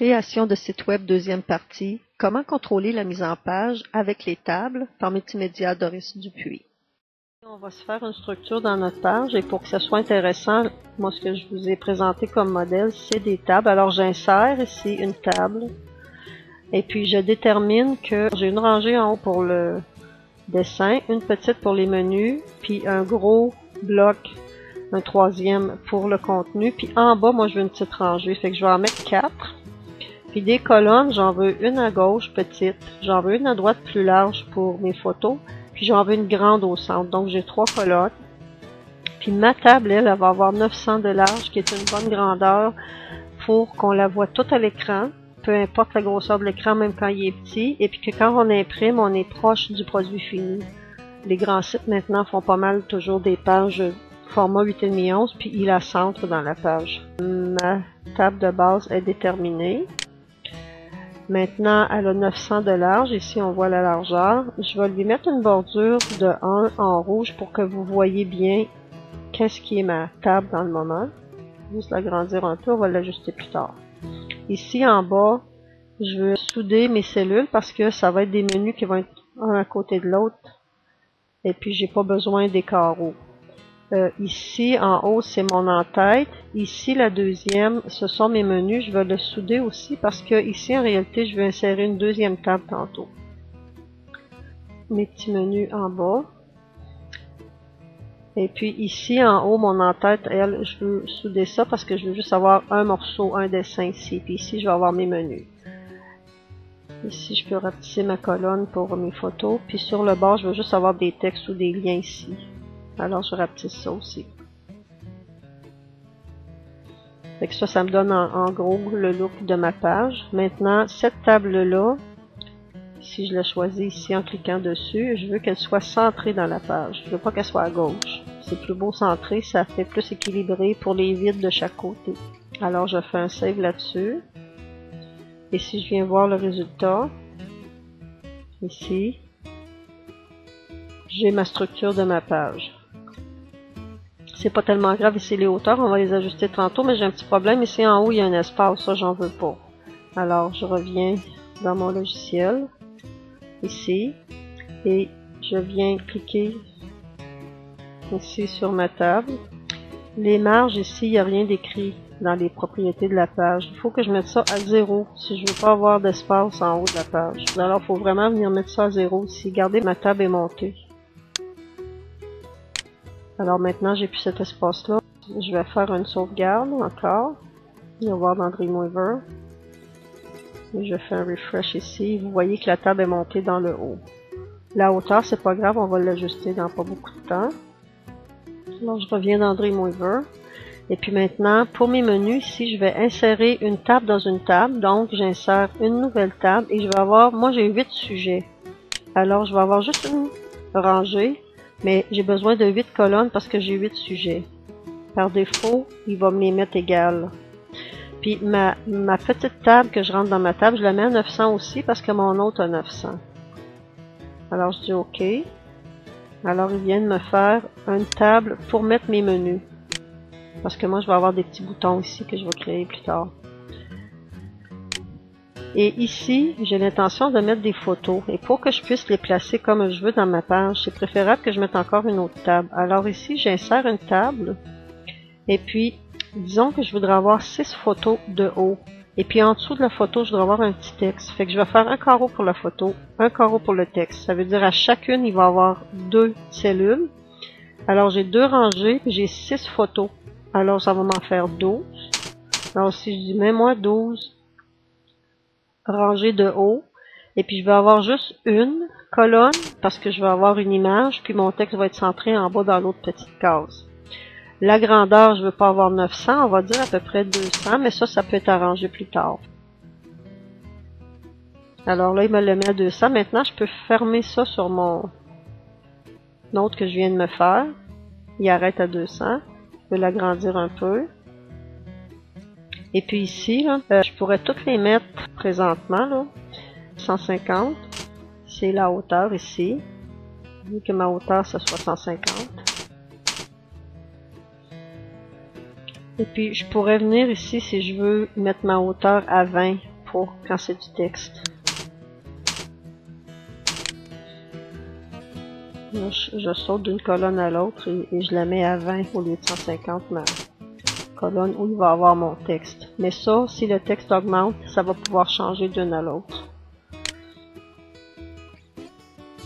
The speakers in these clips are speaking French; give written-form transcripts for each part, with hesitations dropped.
Création de site web, deuxième partie. Comment contrôler la mise en page avec les tables par Multimédia Doris Dupuis. On va se faire une structure dans notre page et pour que ce soit intéressant, moi ce que je vous ai présenté comme modèle, c'est des tables. Alors j'insère ici une table et puis je détermine que j'ai une rangée en haut pour le dessin, une petite pour les menus, puis un gros bloc, un troisième pour le contenu, puis en bas moi je veux une petite rangée, fait que je vais en mettre 4. Puis des colonnes, j'en veux une à gauche petite, j'en veux une à droite plus large pour mes photos, puis j'en veux une grande au centre. Donc j'ai 3 colonnes. Puis ma table, elle, elle va avoir 900 de large, qui est une bonne grandeur pour qu'on la voit toute à l'écran, peu importe la grosseur de l'écran, même quand il est petit, et puis que quand on imprime, on est proche du produit fini. Les grands sites maintenant font pas mal toujours des pages format 8,5-11, puis ils la centrent dans la page. Ma table de base est déterminée. Maintenant, elle a 900 de large. Ici, on voit la largeur. Je vais lui mettre une bordure de 1 en rouge pour que vous voyez bien qu'est-ce qui est ma table dans le moment. Juste l'agrandir un peu, on va l'ajuster plus tard. Ici, en bas, je veux souder mes cellules parce que ça va être des menus qui vont être un à côté de l'autre. Et puis, j'ai pas besoin des carreaux. Ici, en haut, c'est mon en-tête. Ici, la deuxième, ce sont mes menus. Je vais le souder aussi parce que ici, en réalité, je vais insérer une deuxième table tantôt. Mes petits menus en bas. Et puis ici, en haut, mon en-tête, elle, je veux souder ça parce que je veux juste avoir un morceau, un dessin ici. Puis ici, je vais avoir mes menus. Ici, je peux rapetisser ma colonne pour mes photos. Puis sur le bord, je veux juste avoir des textes ou des liens ici. Alors, je rapetisse ça aussi. Fait que ça me donne en gros le look de ma page. Maintenant, cette table-là, si je la choisis ici en cliquant dessus, je veux qu'elle soit centrée dans la page. Je veux pas qu'elle soit à gauche. C'est plus beau centré, ça fait plus équilibré pour les vides de chaque côté. Alors, je fais un save là-dessus. Et si je viens voir le résultat, ici, j'ai ma structure de ma page. C'est pas tellement grave ici les hauteurs, on va les ajuster tantôt, mais j'ai un petit problème ici en haut, il y a un espace, ça j'en veux pas. Alors je reviens dans mon logiciel, ici, et je viens cliquer ici sur ma table. Les marges ici, il n'y a rien d'écrit dans les propriétés de la page. Il faut que je mette ça à 0 si je veux pas avoir d'espace en haut de la page. Alors il faut vraiment venir mettre ça à 0 ici. Regardez, ma table est montée. Alors maintenant, j'ai plus cet espace-là. Je vais faire une sauvegarde encore. On va voir dans Dreamweaver. Et je fais un refresh ici. Vous voyez que la table est montée dans le haut. La hauteur, c'est pas grave, on va l'ajuster dans pas beaucoup de temps. Alors je reviens dans Dreamweaver. Et puis maintenant, pour mes menus, ici, je vais insérer une table dans une table. Donc, j'insère une nouvelle table et je vais avoir... Moi, j'ai 8 sujets. Alors, je vais avoir juste une rangée. Mais j'ai besoin de 8 colonnes parce que j'ai 8 sujets. Par défaut, il va me les mettre égales. Puis ma petite table que je rentre dans ma table, je la mets à 900 aussi parce que mon autre a 900. Alors je dis OK. Alors il vient de me faire une table pour mettre mes menus. Parce que moi je vais avoir des petits boutons ici que je vais créer plus tard. Et ici, j'ai l'intention de mettre des photos. Et pour que je puisse les placer comme je veux dans ma page, c'est préférable que je mette encore une autre table. Alors ici, j'insère une table. Et puis, disons que je voudrais avoir 6 photos de haut. Et puis en dessous de la photo, je voudrais avoir un petit texte. Fait que je vais faire un carreau pour la photo, un carreau pour le texte. Ça veut dire à chacune, il va avoir 2 cellules. Alors j'ai 2 rangées, j'ai 6 photos. Alors ça va m'en faire 12. Alors si je dis, mets-moi 12 rangée de haut, et puis je vais avoir juste une colonne, parce que je vais avoir une image, puis mon texte va être centré en bas dans l'autre petite case. La grandeur, je ne veux pas avoir 900, on va dire à peu près 200, mais ça peut être arrangé plus tard. Alors là, il me le met à 200. Maintenant, je peux fermer ça sur mon note que je viens de me faire. Il arrête à 200. Je peux l'agrandir un peu. Et puis ici, là, je pourrais toutes les mettre présentement, là, 150, c'est la hauteur ici, vu que ma hauteur, ce soit 150. Et puis, je pourrais venir ici, si je veux, mettre ma hauteur à 20, pour percer du texte. Je saute d'une colonne à l'autre et je la mets à 20 au lieu de 150, ma colonne où il va avoir mon texte. Mais ça, si le texte augmente, ça va pouvoir changer d'une à l'autre.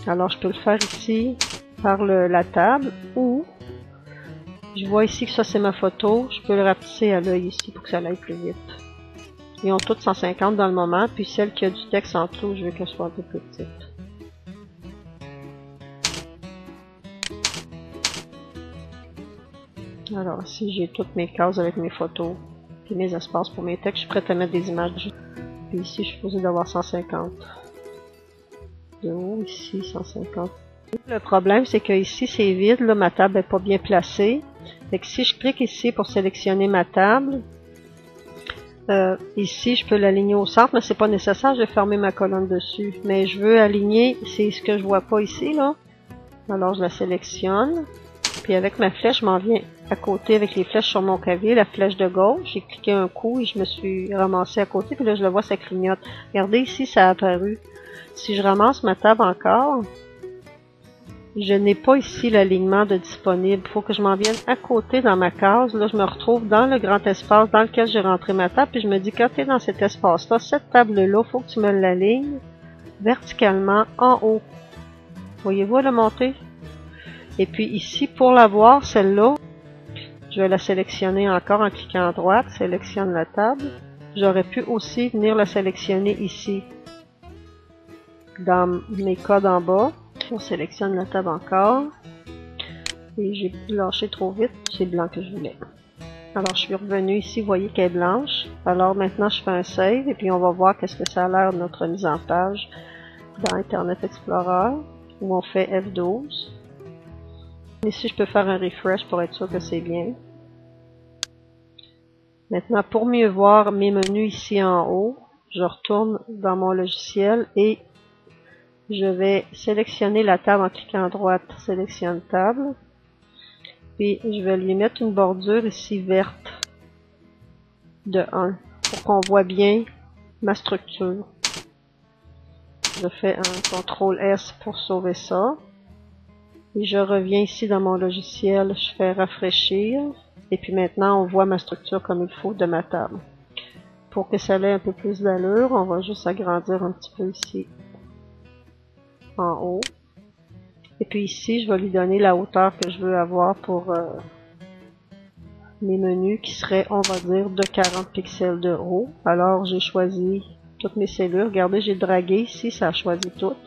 Alors je peux le faire ici par la table, ou je vois ici que ça c'est ma photo, je peux le rapetisser à l'œil ici pour que ça aille plus vite. Ils ont toutes 150 dans le moment, puis celle qui a du texte en dessous, je veux qu'elle soit un peu plus petite. Alors ici j'ai toutes mes cases avec mes photos et mes espaces pour mes textes, je suis prête à mettre des images. Puis ici je suis supposée d'avoir 150. De haut, ici 150. Le problème c'est que ici c'est vide, là ma table n'est pas bien placée. Fait que si je clique ici pour sélectionner ma table, ici je peux l'aligner au centre, mais c'est pas nécessaire, je vais fermer ma colonne dessus. Mais je veux aligner, c'est ce que je vois pas ici là. Alors je la sélectionne. Puis avec ma flèche, je m'en viens à côté avec les flèches sur mon clavier, la flèche de gauche. J'ai cliqué un coup et je me suis ramassée à côté. Puis là, je le vois, ça clignote. Regardez ici, ça a apparu. Si je ramasse ma table encore, je n'ai pas ici l'alignement de disponible. Il faut que je m'en vienne à côté dans ma case. Là, je me retrouve dans le grand espace dans lequel j'ai rentré ma table. Puis je me dis, quand tu es dans cet espace-là, cette table-là, il faut que tu me l'alignes verticalement en haut. Voyez-vous la montée? Et puis ici, pour la voir, celle-là, je vais la sélectionner encore en cliquant à droite, sélectionne la table. J'aurais pu aussi venir la sélectionner ici, dans mes codes en bas. On sélectionne la table encore. Et j'ai lâché trop vite, c'est blanc que je voulais. Alors je suis revenue ici, vous voyez qu'elle est blanche. Alors maintenant je fais un save et puis on va voir qu'est-ce que ça a l'air de notre mise en page dans Internet Explorer, où on fait F12. Ici, je peux faire un refresh pour être sûr que c'est bien. Maintenant, pour mieux voir mes menus ici en haut, je retourne dans mon logiciel et je vais sélectionner la table en cliquant à droite, sélectionne table. Puis, je vais lui mettre une bordure ici verte de 1 pour qu'on voit bien ma structure. Je fais un CTRL S pour sauver ça. Et je reviens ici dans mon logiciel, je fais rafraîchir. Et puis maintenant, on voit ma structure comme il faut de ma table. Pour que ça ait un peu plus d'allure, on va juste agrandir un petit peu ici, en haut. Et puis ici, je vais lui donner la hauteur que je veux avoir pour mes menus qui seraient, on va dire, de 40 pixels de haut. Alors, j'ai choisi toutes mes cellules. Regardez, j'ai dragué ici, ça a choisi toutes.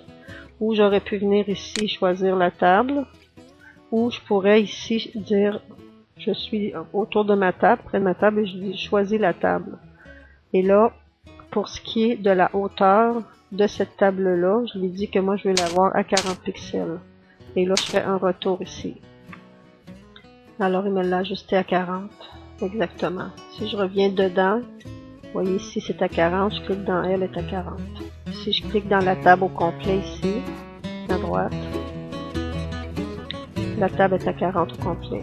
Ou j'aurais pu venir ici choisir la table, ou je pourrais ici dire je suis autour de ma table, près de ma table, et je choisis la table. Et là, pour ce qui est de la hauteur de cette table-là, je lui dis que moi je vais l'avoir à 40 pixels. Et là, je fais un retour ici. Alors, il me l'a ajusté à 40, exactement. Si je reviens dedans, vous voyez ici c'est à 40, je clique dans elle est à 40. Si je clique dans la table au complet ici, à droite, la table est à 40 au complet.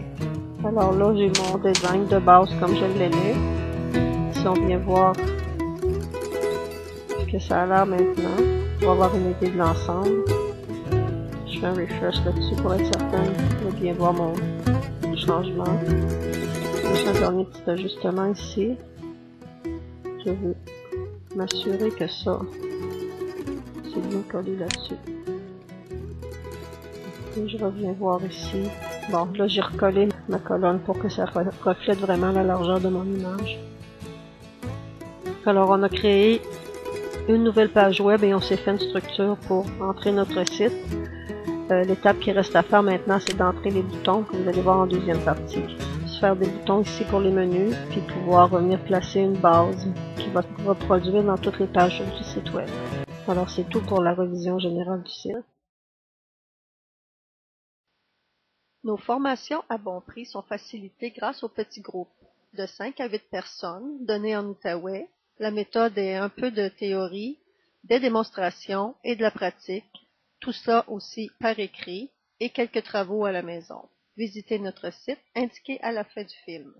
Alors là, j'ai mon design de base comme je l'aimais. Si on vient voir ce que ça a l'air maintenant, on va avoir une idée de l'ensemble. Je fais un refresh là-dessus pour être certaine de bien voir mon changement. Juste un dernier petit ajustement ici. Je veux m'assurer que ça c'est bien collé là-dessus. Et je reviens voir ici. Bon, là j'ai recollé ma colonne pour que ça reflète vraiment la largeur de mon image. Alors on a créé une nouvelle page web et on s'est fait une structure pour entrer notre site. L'étape qui reste à faire maintenant, c'est d'entrer les boutons que vous allez voir en deuxième partie. Se faire des boutons ici pour les menus, puis pouvoir venir placer une base qui va se reproduire dans toutes les pages du site web. Alors c'est tout pour la révision générale du site. Nos formations à bon prix sont facilitées grâce aux petits groupes de 5 à 8 personnes donnés en Outaouais. La méthode est un peu de théorie, des démonstrations et de la pratique. Tout ça aussi par écrit et quelques travaux à la maison. Visitez notre site indiqué à la fin du film.